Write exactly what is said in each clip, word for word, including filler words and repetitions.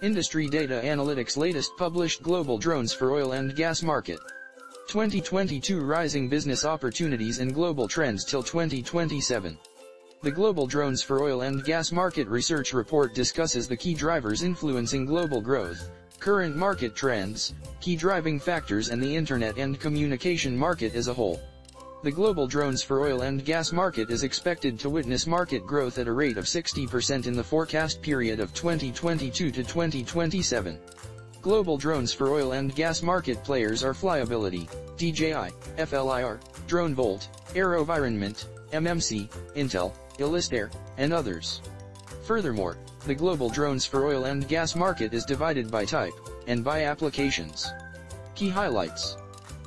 Industry Data Analytics latest published global drones for oil and gas market. twenty twenty-two rising business opportunities and global trends till twenty twenty-seven. The Global Drones for Oil and Gas Market Research Report discusses the key drivers influencing global growth, current market trends, key driving factors and the internet and communication market as a whole. The global drones for oil and gas market is expected to witness market growth at a rate of sixty percent in the forecast period of twenty twenty-two to twenty twenty-seven. Global drones for oil and gas market players are Flyability, D J I, F L I R, DroneVolt, AeroVironment, M M C, Intel, Elistair, and others. Furthermore, the global drones for oil and gas market is divided by type, and by applications. Key highlights.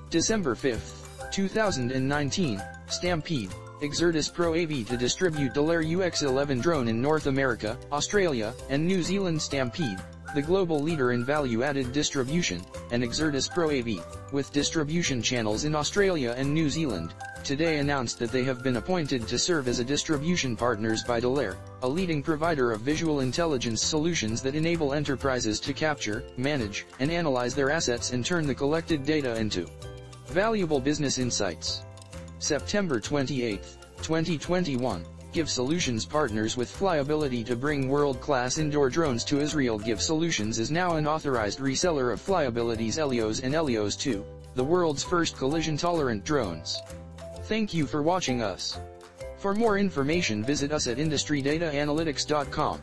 December fifth, two thousand nineteen, Stampede, Exertis Pro A V to distribute Delair U X eleven drone in North America, Australia, and New Zealand. Stampede, the global leader in value-added distribution, and Exertis Pro A V, with distribution channels in Australia and New Zealand, today announced that they have been appointed to serve as a distribution partners by Delair, a leading provider of visual intelligence solutions that enable enterprises to capture, manage, and analyze their assets and turn the collected data into valuable business insights. September twenty-eighth, twenty twenty-one, Give Solutions partners with Flyability to bring world-class indoor drones to Israel. Give Solutions is now an authorized reseller of Flyability's Elios and Elios two, the world's first collision-tolerant drones. Thank you for watching us. For more information visit us at industry data analytics dot com.